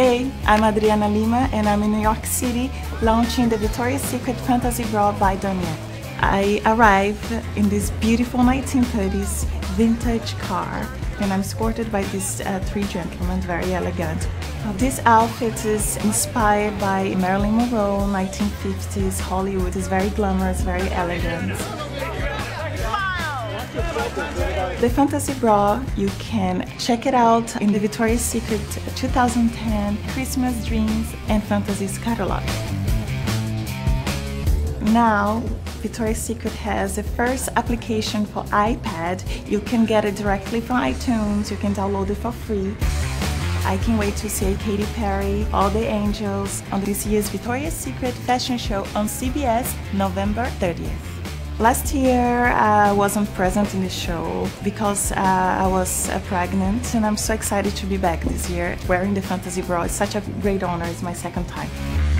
Hey, I'm Adriana Lima and I'm in New York City launching the Victoria's Secret Fantasy Bra by Daniel. I arrived in this beautiful 1930s vintage car and I'm escorted by these three gentlemen, very elegant. This outfit is inspired by Marilyn Monroe, 1950s Hollywood. It's very glamorous, very elegant. The Fantasy Bra, you can check it out in the Victoria's Secret 2010 Christmas Dreams and Fantasies catalog. Now, Victoria's Secret has the first application for iPad. You can get it directly from iTunes, you can download it for free. I can't wait to see Katy Perry, all the angels on this year's Victoria's Secret fashion show on CBS, November 30th. Last year I wasn't present in the show because I was pregnant, and I'm so excited to be back this year wearing the Fantasy Bra. It's such a great honor, it's my second time.